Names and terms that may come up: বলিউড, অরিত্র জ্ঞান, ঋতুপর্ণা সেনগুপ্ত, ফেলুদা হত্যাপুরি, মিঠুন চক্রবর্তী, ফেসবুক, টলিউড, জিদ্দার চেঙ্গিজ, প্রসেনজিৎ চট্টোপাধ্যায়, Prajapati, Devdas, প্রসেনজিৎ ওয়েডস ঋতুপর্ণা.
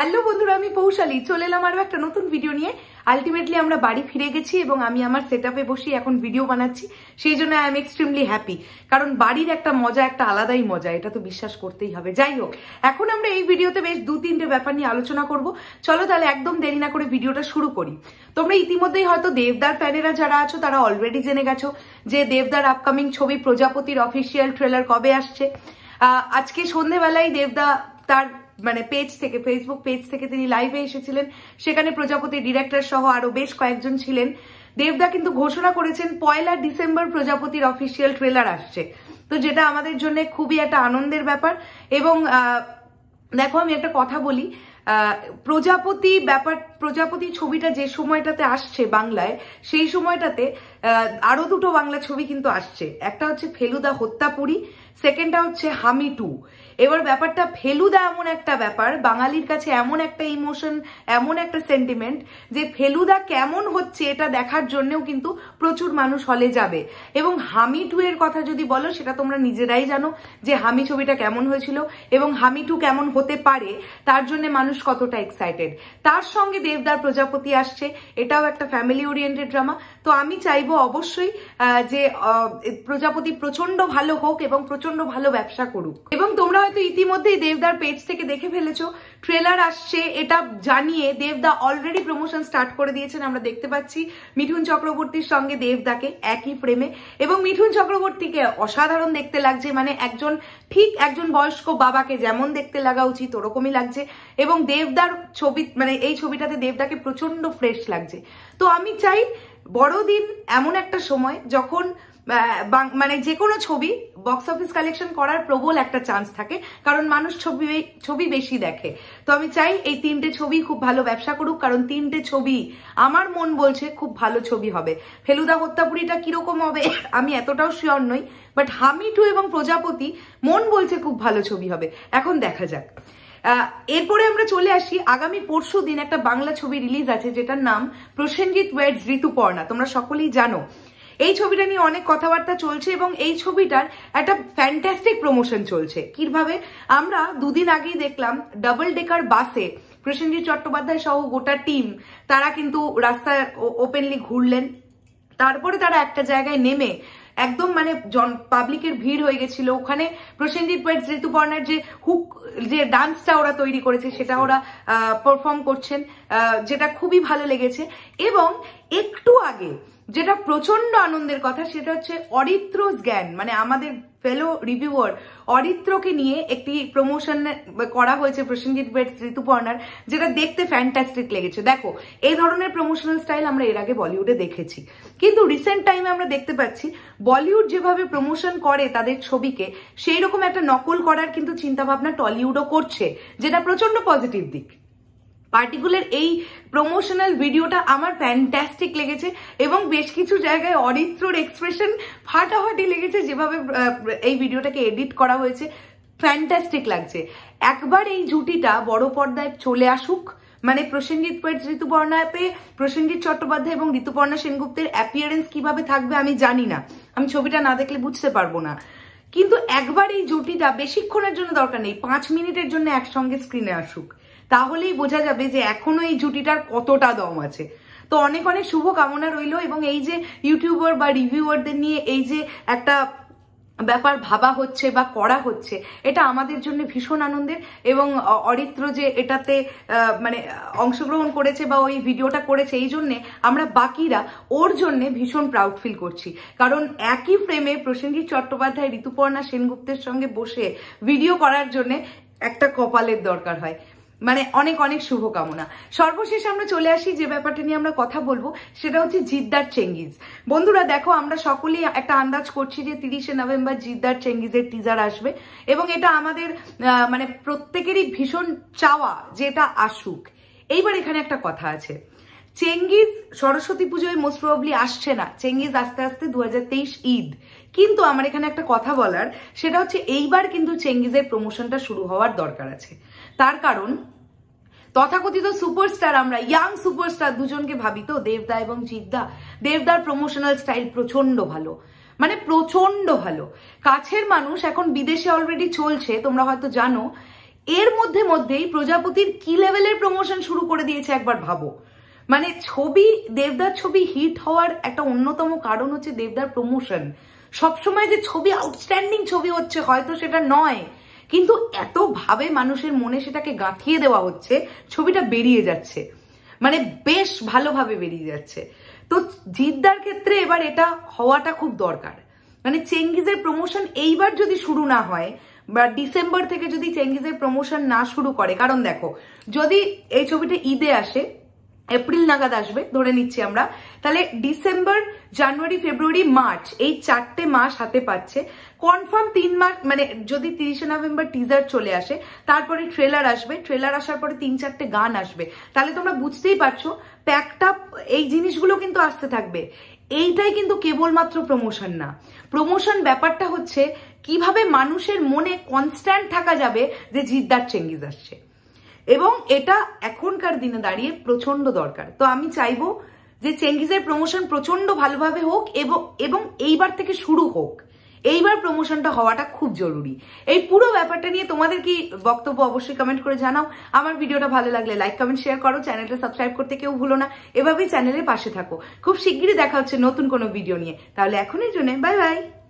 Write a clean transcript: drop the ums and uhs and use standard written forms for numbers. Hello बंधुरा आमी पौशाली चले एलाम आरो एकटा नतुन भिडियो निये। आल्टिमेटली आमरा बाड़ी फिरे गेছি এবং আমি আমার সেটআপে বসে এখন ভিডিও বানাচ্ছি, সেই জন্য আই এম এক্সট্রিমলি হ্যাপি। কারণ বাড়ির একটা মজা, একটা আলাদাই মজা, এটা তো বিশ্বাস করতেই হবে। যাই হোক, এখন আমরা এই ভিডিওতে বেশ দুই তিনটে ব্যাপার নিয়ে আলোচনা করব। চলো তাহলে একদম দেরি না করে ভিডিওটা শুরু করি। তোমরা ইতিমধ্যেই হয়তো দেবদার ফ্যানেরা যারা আছো তারা অলরেডি জেনে গেছো যে দেবদার আপকামিং ছবি প্রজাপতির অফিশিয়াল ট্রেলার কবে আসছে। আজকে সন্ধ্যাবেলায় দেবদা তার মানে পেজ থেকে, ফেসবুক পেজ থেকে তিনি লাইভে এসেছিলেন। সেখানে প্রজাপতি ডিরেক্টর সহ আরো বেশ কয়েকজন ছিলেন। দেবদা কিন্তু ঘোষণা করেছেন 1 ডিসেম্বর প্রজাপতির অফিসিয়াল ট্রেলার আসছে। তো যেটা আমাদের জন্য খুবই একটা আনন্দের ব্যাপার। এবং দেখো আমি একটা কথা বলি, প্রজাপতি ছবিটা যে সময়টাতে আসছে বাংলায়, সেই সময়টাতে আরো দুটো বাংলা ছবি কিন্তু আসছে। একটা হচ্ছে ফেলুদা হত্যাপুরি, সেকেন্ডটা হচ্ছে হামি 2। এবার ব্যাপারটা, ফেলুদা এমন একটা ব্যাপার বাঙালির কাছে, এমন একটা ইমোশন, এমন একটা সেন্টিমেন্ট যে ফেলুদা কেমন হচ্ছে এটা দেখার জন্যও কিন্তু প্রচুর মানুষ হলে যাবে। এবং হামি 2 এর কথা যদি বলো, সেটা তোমরা নিজেরাই জানো যে হামি ছবিটা কেমন হয়েছিল এবং হামি 2 কেমন হতে পারে, তার জন্য মানুষ কতটা এক্সাইটেড। তার সঙ্গে দেবদার প্রজাপতি আসছে, এটাও একটা ফ্যামিলি ওরিয়েন্টেড ড্রামা। তো আমি চাইবো অবশ্যই যে প্রজাপতি প্রচন্ড ভালো হোক এবং প্রচন্ড ভালো ব্যবসা করুক। এবং তোমরা হয়তো ইতিমধ্যেই দেবদার পেজ থেকে দেখে ফেলেছো ট্রেলার আসছে এটা জানিয়ে দেবদা অলরেডি প্রমোশন স্টার্ট করে দিয়েছেন। আমরা দেখতে পাচ্ছি মিঠুন চক্রবর্তীর সঙ্গে দেবদাকে একই ফ্রেমে, এবং মিঠুন চক্রবর্তীকে অসাধারণ দেখতে লাগছে। মানে একজন ঠিক একজন বয়স্ক বাবাকে যেমন দেখতে লাগা উচিত ওরকমই লাগছে। এবং দেবদার ছবি মানে এই ছবিটাতে দেবদাকে প্রচন্ড ফ্রেশ লাগছে। তো আমি চাই বড়দিন এমন একটা সময় যখন মানে যে কোনো ছবি বক্স অফিস কালেকশন করার প্রবল একটা চান্স থাকে, কারণ মানুষ ছবি বেশি দেখে। তো আমি চাই এই 3টে ছবি খুব ভালো ব্যবসা করুক, কারণ 3টে ছবি আমার মন বলছে খুব ভালো ছবি হবে। ফেলুদা হত্যাপুরিটা কিরকম হবে আমি এতটাও শিওর নই, বাট হামি 2 এবং প্রজাপতি মন বলছে খুব ভালো ছবি হবে। এখন দেখা যাক। এরপরে আমরা চলে আসি, আগামী পরশু দিন একটা বাংলা ছবি রিলিজ আছে যেটার নাম প্রসেনজিৎ ওয়েডস ঋতুপর্ণা। তোমরা সকলেই জানো এই ছবিটা নিয়ে অনেক কথাবার্তা চলছে এবং এই ছবিটার একটা ফ্যান্টাস্টিক প্রমোশন চলছে। কিভাবে, আমরা দুদিন আগেই দেখলাম ডাবল-ডেকার বাসে প্রসেনজিৎ চট্টোপাধ্যায় সহ গোটা টিম তারা কিন্তু রাস্তায় ওপেনলি ঘুরলেন। তারপরে তারা একটা জায়গায় নেমে একদম মানে পাবলিকের ভিড় হয়ে গেছিল। ওখানে প্রসেনজিৎ ওয়েডস ঋতুপর্ণার যে হুক, যে ডান্সটা ওরা তৈরি করেছে সেটা ওরা পারফর্ম করছেন, যেটা খুবই ভালো লেগেছে। এবং একটু আগে যেটা প্রচন্ড আনন্দের কথা সেটা হচ্ছে অরিত্র জ্ঞান, মানে আমাদের ফেলো রিভিউয়ার অরিত্রকে নিয়ে একটি প্রমোশন করা হয়েছে প্রসেনজিৎ ওয়েডস ঋতুপর্ণার, যেটা দেখতে ফ্যান্টাস্টিক লেগেছে। দেখো এই ধরনের প্রমোশনাল স্টাইল আমরা এর আগে বলিউডে দেখেছি, কিন্তু রিসেন্ট টাইমে আমরা দেখতে পাচ্ছি বলিউড যেভাবে প্রমোশন করে তাদের ছবিকে, সেই রকম একটা নকল করার কিন্তু চিন্তাভাবনা টলিউডও করছে, যেটা প্রচন্ড পজিটিভ দিক। পার্টিকুলার এই প্রমোশনাল ভিডিওটা আমার ফ্যান্টাস্টিক লেগেছে এবং বেশ কিছু জায়গায় অরিত্রর এক্সপ্রেশন ফাটাফাটি লেগেছে, যেভাবে এই ভিডিওটাকে এডিট করা হয়েছে ফ্যান্টাস্টিক লাগছে। একবার এই জুটিটা বড় পর্দায় চলে আসুক, মানে প্রসেনজিৎ ওয়েডস ঋতুপর্ণাতে প্রসেনজিৎ চট্টোপাধ্যায় এবং ঋতুপর্ণা সেনগুপ্তের অ্যাপিয়ারেন্স কিভাবে থাকবে আমি জানি না, আমি ছবিটা না দেখলে বুঝতে পারবো না। কিন্তু একবার এই জুটিটা, বেশিক্ষণের জন্য দরকার নেই, 5 মিনিটের জন্য একসঙ্গে স্ক্রিনে আসুক, তাহলেই বোঝা যাবে যে এখনো এই জুটিটার কতটা দম আছে। তো অনেক অনেক শুভকামনা রইল। এবং এই যে ইউটিউবার বা রিভিউয়ারদের নিয়ে এই যে একটা ব্যাপার ভাবা হচ্ছে বা করা হচ্ছে, এটা আমাদের জন্য ভীষণ আনন্দের। এবং অরিত্র যে এটাতে মানে অংশগ্রহণ করেছে বা ওই ভিডিওটা করেছে, এই জন্যে আমরা বাকিরা ওর জন্য ভীষণ প্রাউড ফিল করছি, কারণ একই ফ্রেমে প্রসেনজিৎ চট্টোপাধ্যায় ঋতুপর্ণা সেনগুপ্তের সঙ্গে বসে ভিডিও করার জন্য একটা কপালের দরকার হয়। মানে অনেক অনেক শুভকামনা। সর্বশেষ আমরা চলে আসি যে ব্যাপারটা নিয়ে আমরা কথা বলবো, সেটা হচ্ছে জিদ্দার চেঙ্গিজ। বন্ধুরা দেখো আমরা সকলেই একটা আন্দাজ করছি যে 30শে নভেম্বর জিদ্দার চেঙ্গিজের টিজার আসবে, এবং এটা আমাদের মানে প্রত্যেকেরই ভীষণ চাওয়া যে এটা আসুক। এইবার এখানে একটা কথা আছে, চেঙ্গিজ সরস্বতী পুজোয় মোস্ট প্রবাবলি আসছে না, চেঙ্গিজ আস্তে আস্তে 2023 ঈদ। কিন্তু আমার এখানে একটা কথা বলার, সেটা হচ্ছে এইবার কিন্তু চেঙ্গিজের প্রমোশনটা শুরু হওয়ার দরকার আছে। তার কারণ তথাকথিত সুপারস্টার, আমরা ইয়াং সুপারস্টার দুজনকে ভাবি তো, দেবদা এবং জিদ্দা। দেবদার প্রমোশনাল স্টাইল প্রচন্ড ভালো, মানে প্রচন্ড ভালো। কাছের মানুষ এখন বিদেশে অলরেডি চলছে, তোমরা হয়তো জানো। এর মধ্যে মধ্যেই প্রজাপতির কি লেভেলের প্রমোশন শুরু করে দিয়েছে একবার ভাবো। মানে ছবি, দেবদার ছবি হিট হওয়ার একটা অন্যতম কারণ হচ্ছে দেবদার প্রমোশন। সবসময় যে ছবি আউটস্ট্যান্ডিং ছবি হচ্ছে হয়তো সেটা নয়, কিন্তু এত ভাবে মানুষের মনে সেটাকে গাঁথিয়ে দেওয়া হচ্ছে, ছবিটা বেরিয়ে যাচ্ছে, মানে বেশ ভালোভাবে বেরিয়ে যাচ্ছে। তো জিদ্দার ক্ষেত্রে এবার এটা হওয়াটা খুব দরকার। মানে চেঙ্গিজের প্রমোশন এইবার যদি শুরু না হয় বা ডিসেম্বর থেকে যদি চেঙ্গিজের প্রমোশন না শুরু করে, কারণ দেখো যদি এই ছবিটা ঈদে আসে, এপ্রিল নাগাদ আসবে ধরে নিচ্ছি আমরা, তাহলে ডিসেম্বর, জানুয়ারি, ফেব্রুয়ারি, মার্চ, এই 4টে মাস হাতে পাচ্ছে কনফার্ম। 3 মাস, মানে যদি 30শে নভেম্বর টিজার চলে আসে, তারপরে ট্রেলার আসবে, ট্রেলার আসার পরে 3-4টে গান আসবে, তাহলে তোমরা বুঝতেই পারছো প্যাকড আপ এই জিনিসগুলো কিন্তু আসতে থাকবে। এইটাই কিন্তু কেবলমাত্র প্রমোশন না, প্রমোশন ব্যাপারটা হচ্ছে কিভাবে মানুষের মনে কনস্ট্যান্ট থাকা যাবে যে জিদ্দার চেঙ্গিজ আসছে, এবং এটা এখনকার দিনে দাঁড়িয়ে প্রচন্ড দরকার। তো আমি চাইবো যে চেঙ্গিজের প্রমোশন প্রচন্ড ভালোভাবে হোক এবং এইবার থেকে শুরু হোক, এইবার প্রমোশনটা হওয়াটা খুব জরুরি। এই পুরো ব্যাপারটা নিয়ে তোমাদের কি বক্তব্য অবশ্যই কমেন্ট করে জানাও। আমার ভিডিওটা ভালো লাগলে লাইক, কমেন্ট, শেয়ার করো, চ্যানেলটা সাবস্ক্রাইব করতে কেউ ভুলো না। এভাবেই চ্যানেলের পাশে থাকো। খুব শিগগিরই দেখা হচ্ছে নতুন কোনো ভিডিও নিয়ে, তাহলে এখনের জন্য বাই বাই।